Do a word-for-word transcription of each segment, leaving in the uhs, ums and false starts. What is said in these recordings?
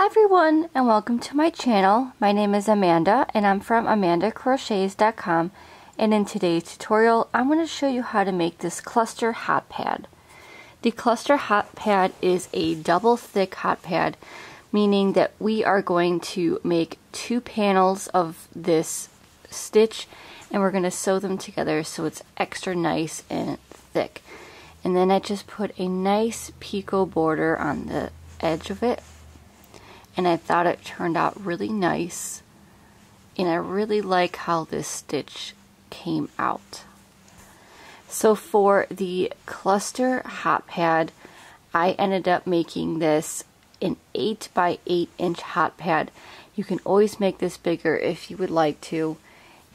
Hi everyone and welcome to my channel. My name is Amanda and I'm from amanda crochets dot com, and in today's tutorial I'm going to show you how to make this cluster hot pad. The cluster hot pad is a double thick hot pad, meaning that we are going to make two panels of this stitch and we're going to sew them together so it's extra nice and thick. And then I just put a nice picot border on the edge of it. And I thought it turned out really nice, and I really like how this stitch came out. So for the cluster hot pad, I ended up making this an eight by eight inch hot pad. You can always make this bigger if you would like to,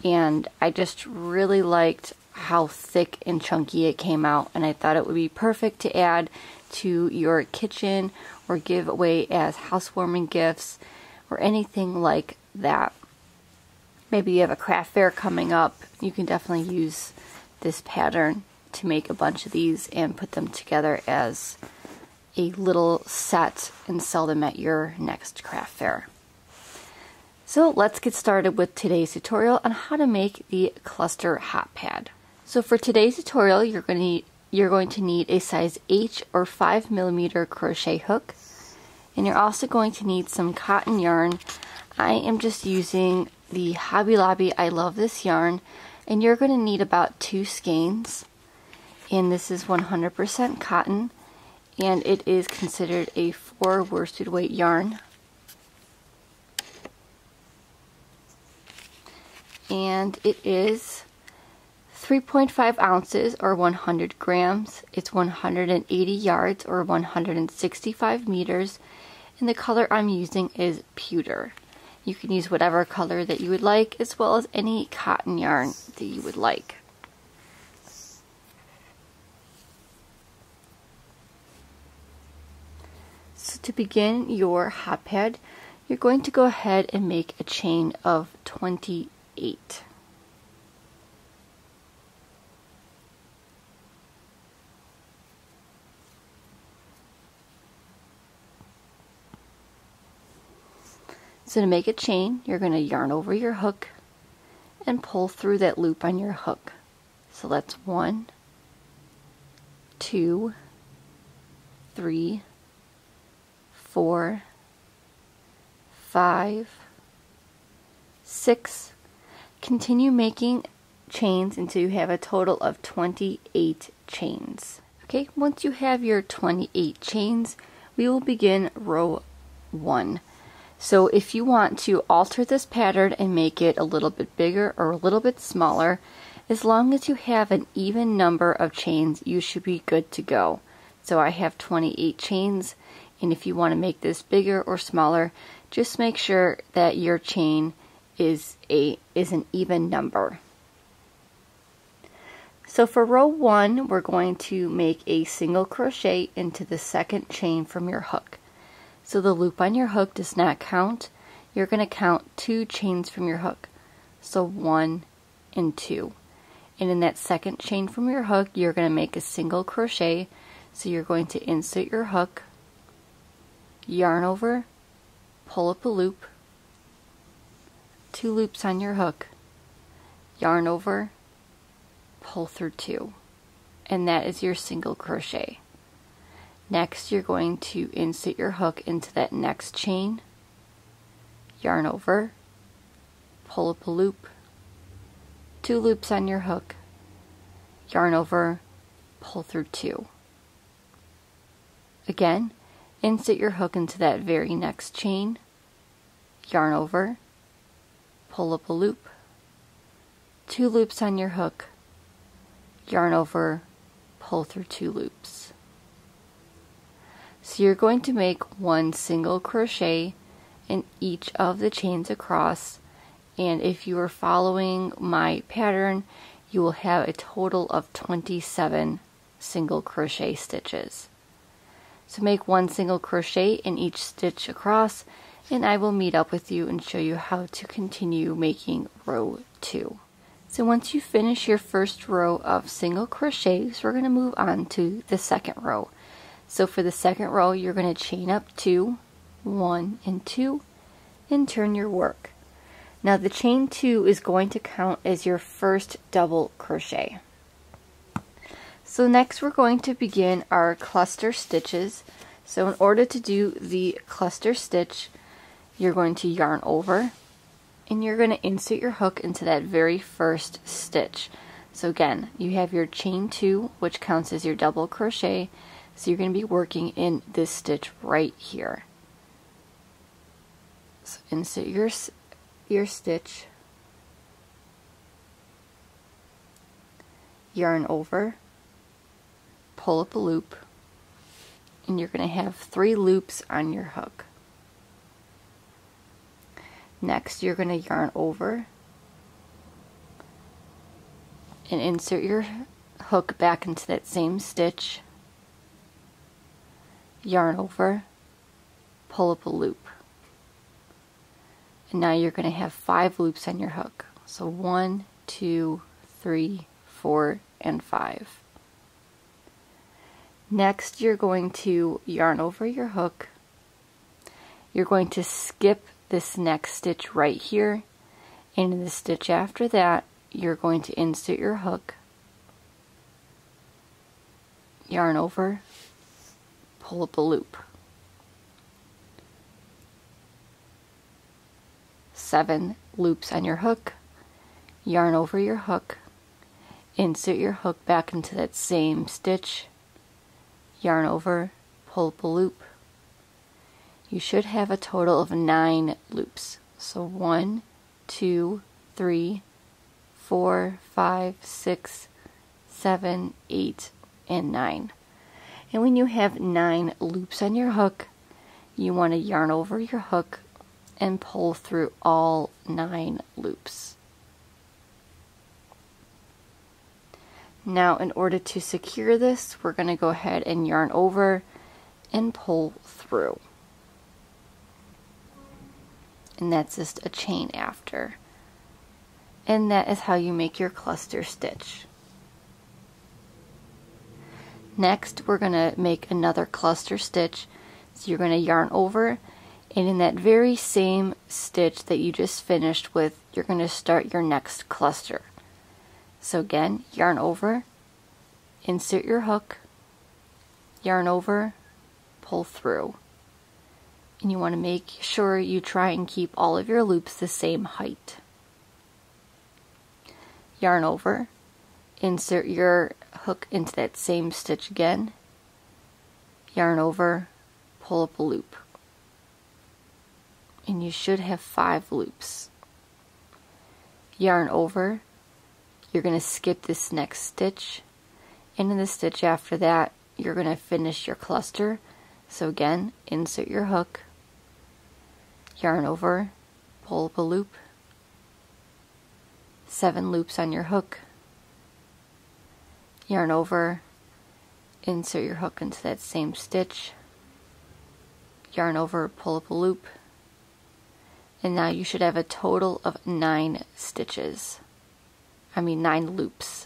and I just really liked how thick and chunky it came out, and I thought it would be perfect to add to your kitchen or give away as housewarming gifts or anything like that. Maybe you have a craft fair coming up. You can definitely use this pattern to make a bunch of these and put them together as a little set and sell them at your next craft fair. So let's get started with today's tutorial on how to make the cluster hot pad. So for today's tutorial, you're going to need You're going to need a size H or five millimeter crochet hook, and you're also going to need some cotton yarn. I am just using the Hobby Lobby I Love This yarn, and you're going to need about two skeins, and this is one hundred percent cotton, and it is considered a four worsted weight yarn. And it is three point five ounces or one hundred grams. It's one hundred eighty yards or one hundred sixty-five meters, and the color I'm using is pewter. You can use whatever color that you would like, as well as any cotton yarn that you would like. So to begin your hot pad, you're going to go ahead and make a chain of twenty-eight. So to make a chain, you're going to yarn over your hook and pull through that loop on your hook. So that's one, two, three, four, five, six. Continue making chains until you have a total of twenty-eight chains. Okay, once you have your twenty-eight chains, we will begin row one. So if you want to alter this pattern and make it a little bit bigger or a little bit smaller, as long as you have an even number of chains, you should be good to go. So I have twenty-eight chains, and if you want to make this bigger or smaller, just make sure that your chain is a is an even number. So for row one, we're going to make a single crochet into the second chain from your hook. So the loop on your hook does not count. You're going to count two chains from your hook. So one and two. And in that second chain from your hook, you're going to make a single crochet. So you're going to insert your hook, yarn over, pull up a loop, two loops on your hook, yarn over, pull through two. And that is your single crochet. Next, you're going to insert your hook into that next chain, yarn over, pull up a loop, two loops on your hook, yarn over, pull through two. Again, insert your hook into that very next chain, yarn over, pull up a loop, two loops on your hook, yarn over, pull through two loops. So you're going to make one single crochet in each of the chains across, and if you are following my pattern, you will have a total of twenty-seven single crochet stitches. So make one single crochet in each stitch across, and I will meet up with you and show you how to continue making row two. So once you finish your first row of single crochets, we're going to move on to the second row. So for the second row, you're going to chain up two, one, and two, and turn your work. Now the chain two is going to count as your first double crochet. So next we're going to begin our cluster stitches. So in order to do the cluster stitch, you're going to yarn over and you're going to insert your hook into that very first stitch. So again, you have your chain two, which counts as your double crochet, so you're going to be working in this stitch right here. So insert your your stitch, yarn over, pull up a loop, and you're going to have three loops on your hook. Next, you're going to yarn over and insert your hook back into that same stitch, yarn over, pull up a loop. And now you're going to have five loops on your hook. So one, two, three, four, and five. Next, you're going to yarn over your hook. You're going to skip this next stitch right here, and in the stitch after that, you're going to insert your hook, yarn over, pull up a loop. Seven loops on your hook, yarn over your hook, insert your hook back into that same stitch, yarn over, pull up a loop. You should have a total of nine loops. So one, two, three, four, five, six, seven, eight, and nine. And when you have nine loops on your hook, you want to yarn over your hook and pull through all nine loops. Now, in order to secure this, we're going to go ahead and yarn over and pull through. And that's just a chain after. And that is how you make your cluster stitch. Next, we're going to make another cluster stitch. So you're going to yarn over, and in that very same stitch that you just finished with, you're going to start your next cluster. So again, yarn over, insert your hook, yarn over, pull through. And you want to make sure you try and keep all of your loops the same height. Yarn over, insert your hook into that same stitch again, yarn over, pull up a loop. And you should have five loops. Yarn over, you're going to skip this next stitch, and in the stitch after that, you're going to finish your cluster. So again, insert your hook, yarn over, pull up a loop, seven loops on your hook, yarn over, insert your hook into that same stitch, yarn over, pull up a loop, and now you should have a total of nine stitches, I mean nine loops.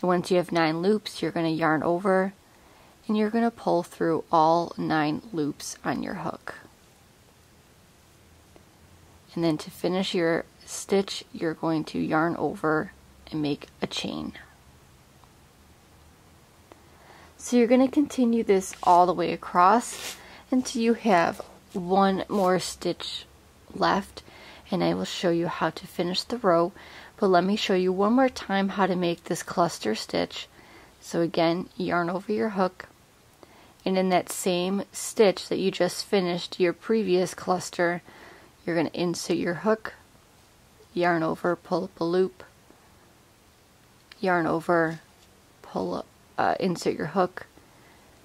And once you have nine loops, you're going to yarn over, and you're going to pull through all nine loops on your hook. And then to finish your stitch, you're going to yarn over and make a chain. So you're going to continue this all the way across until you have one more stitch left, and I will show you how to finish the row. But let me show you one more time how to make this cluster stitch. So again, yarn over your hook, and in that same stitch that you just finished your previous cluster, you're going to insert your hook, yarn over, pull up a loop, yarn over, pull up, uh, insert your hook,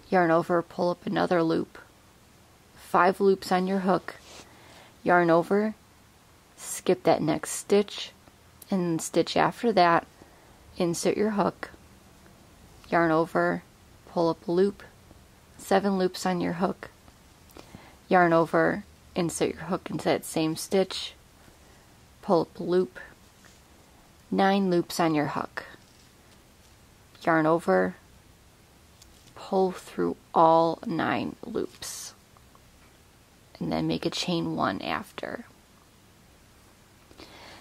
yarn over, pull up another loop, five loops on your hook, yarn over, skip that next stitch, and the stitch after that, insert your hook, yarn over, pull up a loop, seven loops on your hook, yarn over, insert your hook into that same stitch, pull up a loop, nine loops on your hook, yarn over, pull through all nine loops. and then make a chain one after.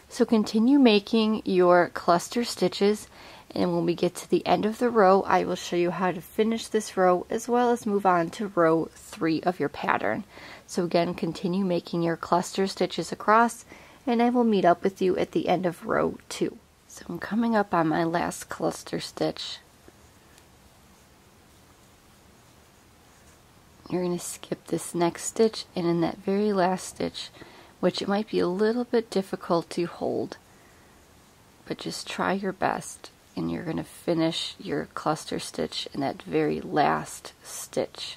So continue making your cluster stitches, and when we get to the end of the row, I will show you how to finish this row as well as move on to row three of your pattern. So again, continue making your cluster stitches across, and I will meet up with you at the end of row two. So I'm coming up on my last cluster stitch. You're going to skip this next stitch, and in that very last stitch, which it might be a little bit difficult to hold, but just try your best, and you're going to finish your cluster stitch in that very last stitch.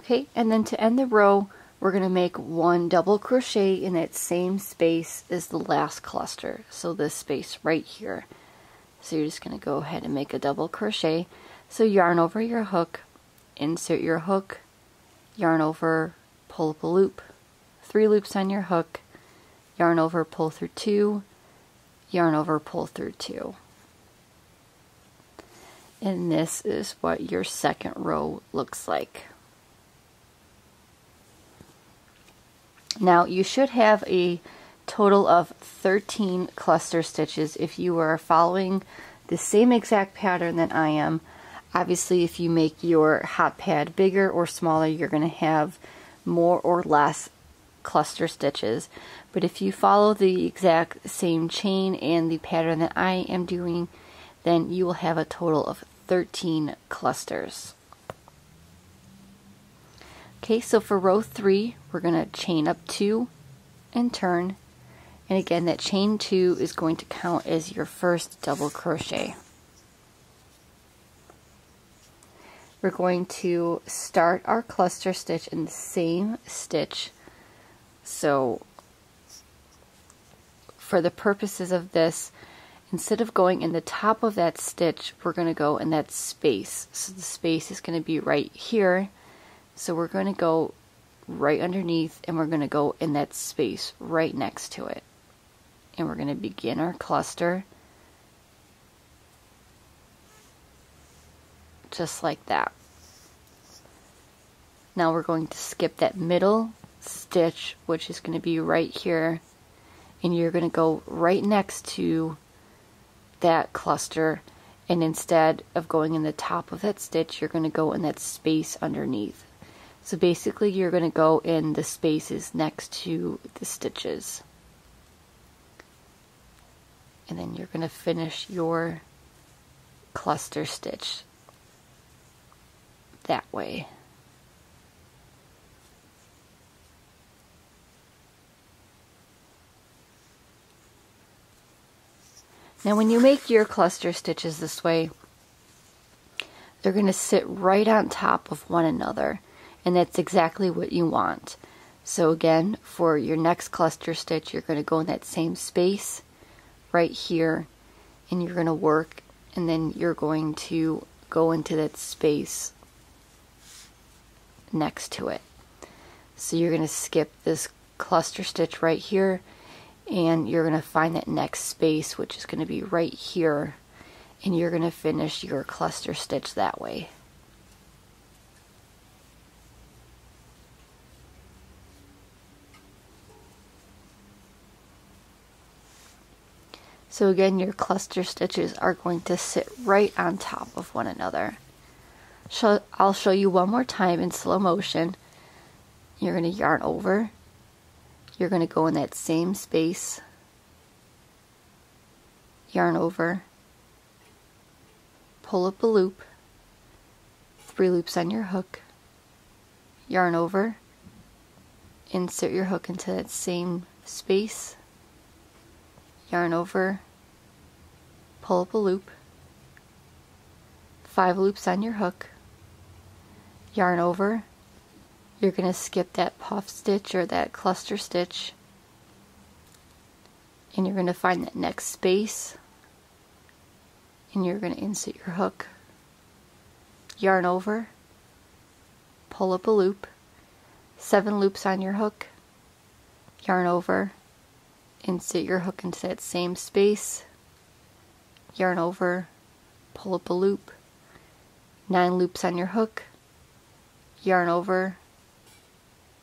Okay, and then to end the row, we're going to make one double crochet in that same space as the last cluster, so this space right here. So you're just going to go ahead and make a double crochet. So yarn over your hook, insert your hook, yarn over, pull up a loop, three loops on your hook, yarn over, pull through two, yarn over, pull through two. And this is what your second row looks like. Now you should have a total of thirteen cluster stitches if you are following the same exact pattern that I am. Obviously, if you make your hot pad bigger or smaller, you're going to have more or less cluster stitches. But if you follow the exact same chain and the pattern that I am doing, then you will have a total of thirteen clusters. Okay, so for row three, we're going to chain up two and turn. And again, that chain two is going to count as your first double crochet. We're going to start our cluster stitch in the same stitch. So for the purposes of this, instead of going in the top of that stitch, we're going to go in that space. So the space is going to be right here. So we're going to go right underneath, and we're going to go in that space right next to it. And we're going to begin our cluster just like that. Now we're going to skip that middle stitch, which is going to be right here, and you're going to go right next to that cluster, and instead of going in the top of that stitch, you're going to go in that space underneath. So basically you're going to go in the spaces next to the stitches, and then you're going to finish your cluster stitch that way. Now when you make your cluster stitches this way, they're going to sit right on top of one another, and that's exactly what you want. So again, for your next cluster stitch, you're going to go in that same space right here, and you're going to work, and then you're going to go into that space next to it. So you're going to skip this cluster stitch right here, and you're going to find that next space, which is going to be right here, and you're going to finish your cluster stitch that way. So again, your cluster stitches are going to sit right on top of one another. So I'll show you one more time in slow motion. You're going to yarn over. You're going to go in that same space. Yarn over. Pull up a loop. Three loops on your hook. Yarn over. Insert your hook into that same space. Yarn over, pull up a loop, five loops on your hook, yarn over. You're going to skip that puff stitch or that cluster stitch, and you're going to find that next space, and you're going to insert your hook, yarn over, pull up a loop, seven loops on your hook, yarn over, insert your hook into that same space, yarn over, pull up a loop, nine loops on your hook, yarn over,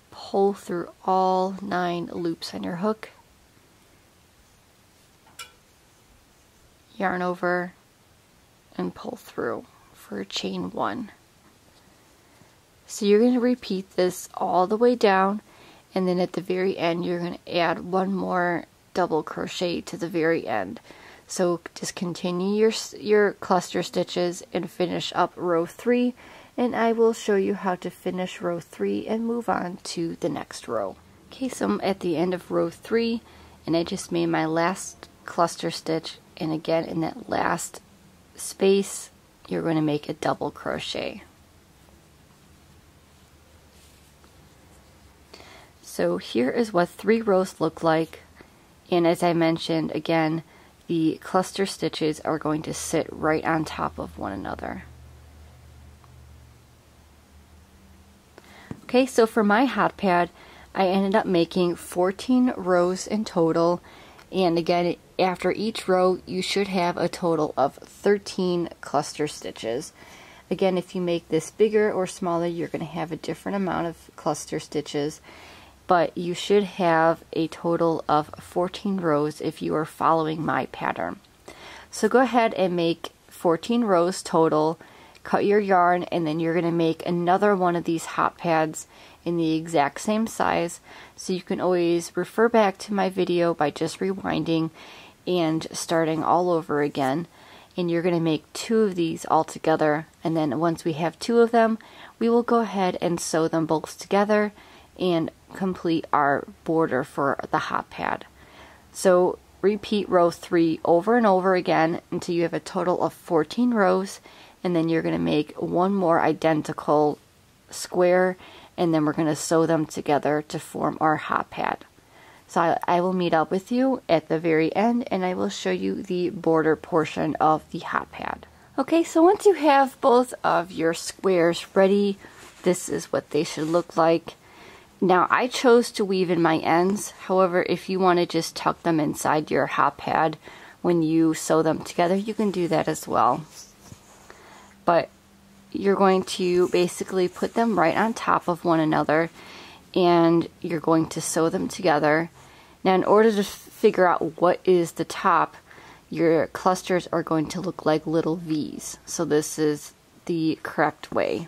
pull through all nine loops on your hook, yarn over, and pull through for chain one. So you're going to repeat this all the way down, and then at the very end you're going to add one more double crochet to the very end. So just continue your, your cluster stitches and finish up row three, and I will show you how to finish row three and move on to the next row. Okay, so I'm at the end of row three, and I just made my last cluster stitch, and again in that last space you're going to make a double crochet. So here is what three rows look like, and as I mentioned, again, the cluster stitches are going to sit right on top of one another. Okay, so for my hot pad, I ended up making fourteen rows in total, and again, after each row, you should have a total of thirteen cluster stitches. Again, if you make this bigger or smaller, you're going to have a different amount of cluster stitches, but you should have a total of fourteen rows if you are following my pattern. So go ahead and make fourteen rows total, cut your yarn, and then you're going to make another one of these hot pads in the exact same size. So you can always refer back to my video by just rewinding and starting all over again. And you're going to make two of these all together, and then once we have two of them, we will go ahead and sew them both together and complete our border for the hot pad. So repeat row three over and over again until you have a total of fourteen rows, and then you're going to make one more identical square, and then we're going to sew them together to form our hot pad. So I, I will meet up with you at the very end, and I will show you the border portion of the hot pad. Okay, so once you have both of your squares ready, this is what they should look like. Now, I chose to weave in my ends. However, if you want to just tuck them inside your hot pad when you sew them together, you can do that as well. But you're going to basically put them right on top of one another, and you're going to sew them together. Now, in order to figure out what is the top, your clusters are going to look like little V's. So this is the correct way.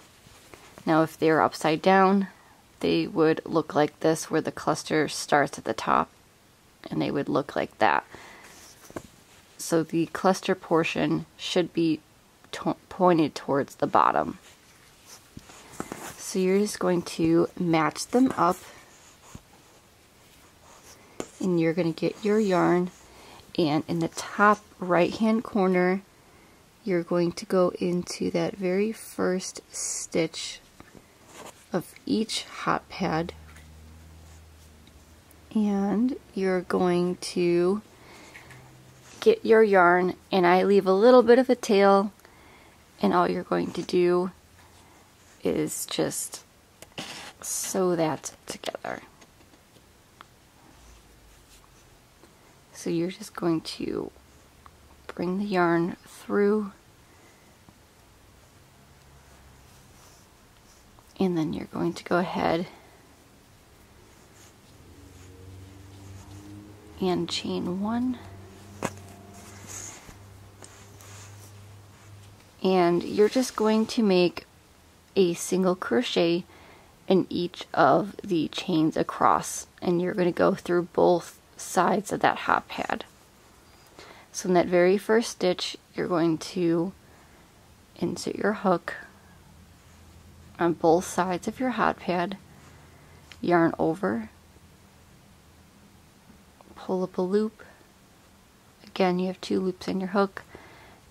Now, if they're upside down, they would look like this, where the cluster starts at the top, and they would look like that. So the cluster portion should be to- pointed towards the bottom. So you're just going to match them up, and you're going to get your yarn, and in the top right hand corner you're going to go into that very first stitch of each hot pad, and you're going to get your yarn, and I leave a little bit of a tail, and all you're going to do is just sew that together. So you're just going to bring the yarn through, and then you're going to go ahead and chain one, and you're just going to make a single crochet in each of the chains across, and you're going to go through both sides of that hot pad. So in that very first stitch, you're going to insert your hook on both sides of your hot pad, yarn over, pull up a loop, again you have two loops in your hook,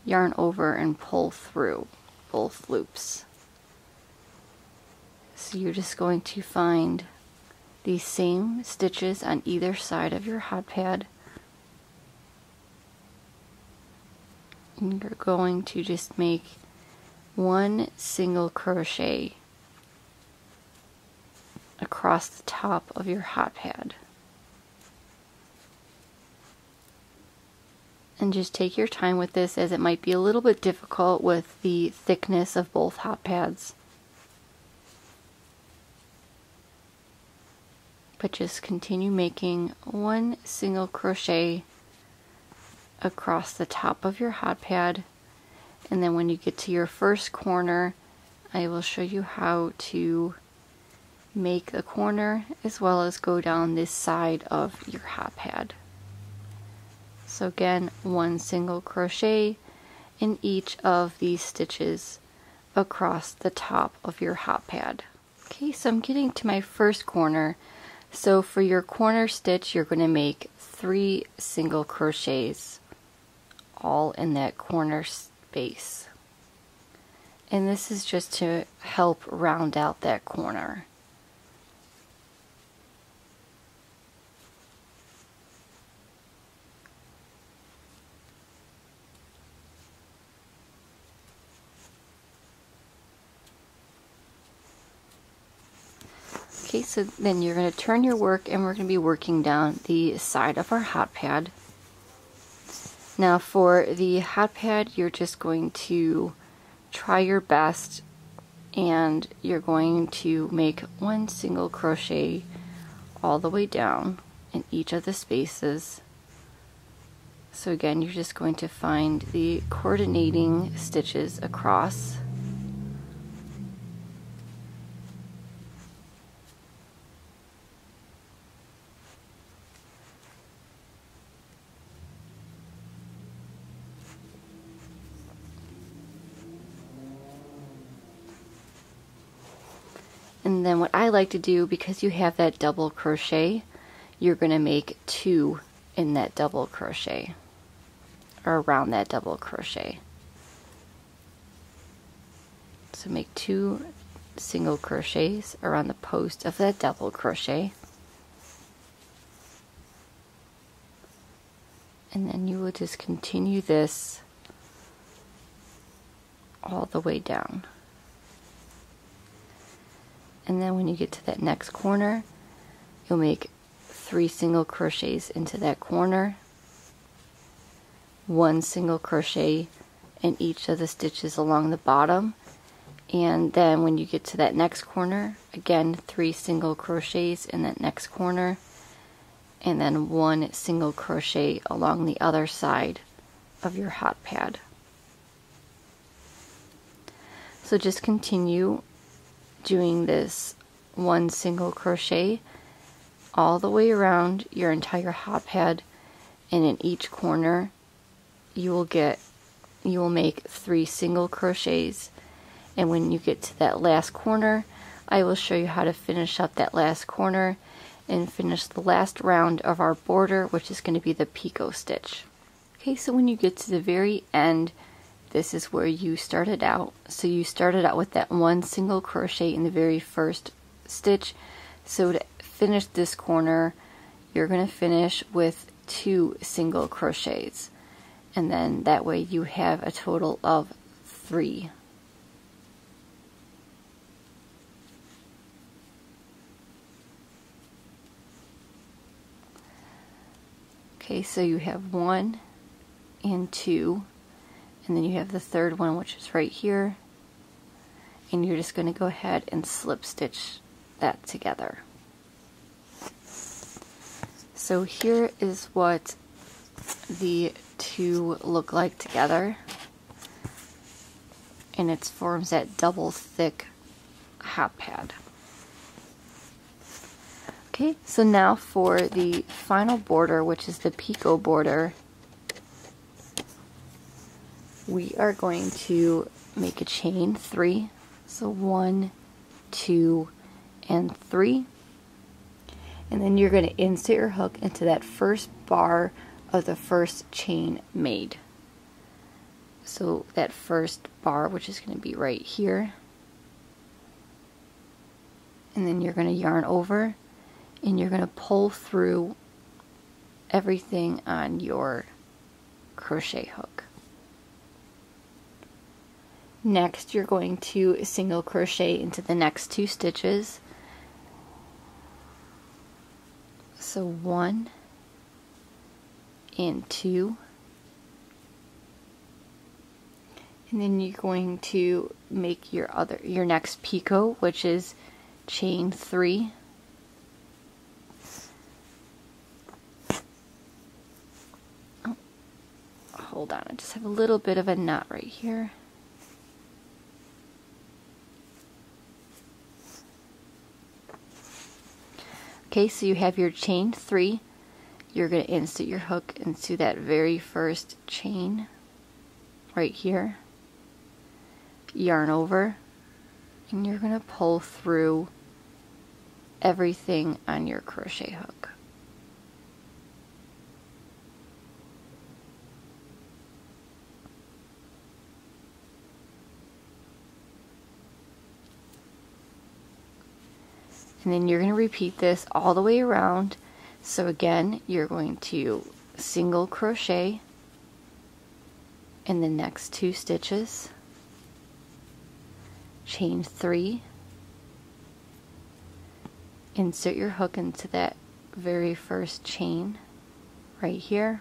yarn over and pull through both loops. So you're just going to find these same stitches on either side of your hot pad, and you're going to just make one single crochet across the top of your hot pad. and just take your time with this, as it might be a little bit difficult with the thickness of both hot pads. But just continue making one single crochet across the top of your hot pad, and then when you get to your first corner, I will show you how to make a corner as well as go down this side of your hot pad. So again, one single crochet in each of these stitches across the top of your hot pad. Okay, so I'm getting to my first corner. So for your corner stitch, you're going to make three single crochets all in that corner space. And this is just to help round out that corner. Okay, so then you're going to turn your work, and we're going to be working down the side of our hot pad. Now for the hot pad, you're just going to try your best, and you're going to make one single crochet all the way down in each of the spaces. So again, you're just going to find the coordinating stitches across. And then what I like to do, because you have that double crochet, you're going to make two in that double crochet, or around that double crochet. So make two single crochets around the post of that double crochet. And then you will just continue this all the way down. And then when you get to that next corner, you'll make three single crochets into that corner, one single crochet in each of the stitches along the bottom, and then when you get to that next corner, again three single crochets in that next corner, and then one single crochet along the other side of your hot pad. So just continue doing this one single crochet all the way around your entire hot pad, and in each corner you will get you will make three single crochets. And when you get to that last corner, I will show you how to finish up that last corner and finish the last round of our border, which is going to be the picot stitch. Okay, so when you get to the very end, this is where you started out. So you started out with that one single crochet in the very first stitch. So to finish this corner, you're going to finish with two single crochets, and then that way you have a total of three. Okay, so you have one and two, and then you have the third one, which is right here, and you're just going to go ahead and slip stitch that together. So here is what the two look like together, and it forms that double thick hot pad. Okay, so now for the final border, which is the picot border, we are going to make a chain three. So one, two, and three. And then you're going to insert your hook into that first bar of the first chain made. So that first bar, which is going to be right here. And then you're going to yarn over, and you're going to pull through everything on your crochet hook. Next, you're going to single crochet into the next two stitches. So one and two, And then you're going to make your other, your next picot, which is chain three. Oh, hold on, I just have a little bit of a knot right here. Okay, so you have your chain three. You're going to insert your hook into that very first chain right here. Yarn over, and you're going to pull through everything on your crochet hook. And then you're going to repeat this all the way around. So again, you're going to single crochet in the next two stitches, chain three, insert your hook into that very first chain right here,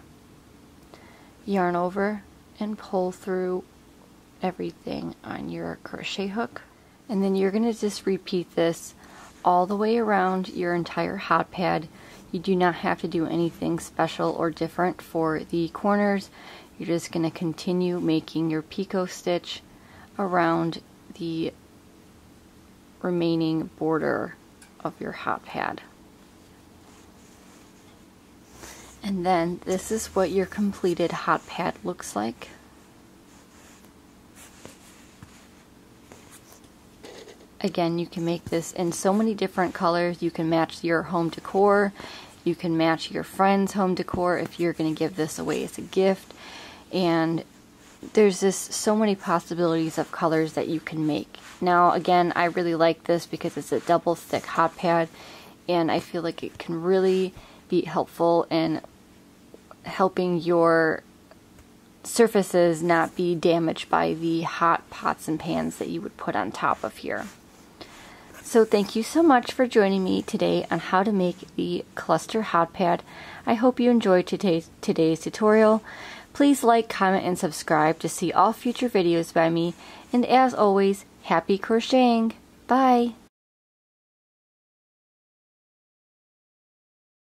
yarn over and pull through everything on your crochet hook. And then you're going to just repeat this all the way around your entire hot pad. You do not have to do anything special or different for the corners. You're just going to continue making your picot stitch around the remaining border of your hot pad. And then this is what your completed hot pad looks like. Again, you can make this in so many different colors. You can match your home decor. You can match your friend's home decor if you're going to give this away as a gift. And there's just so many possibilities of colors that you can make. Now, again, I really like this because it's a double thick hot pad, and I feel like it can really be helpful in helping your surfaces not be damaged by the hot pots and pans that you would put on top of here. So thank you so much for joining me today on how to make the cluster hot pad. I hope you enjoyed today's, today's tutorial. Please like, comment, and subscribe to see all future videos by me. And as always, happy crocheting! Bye!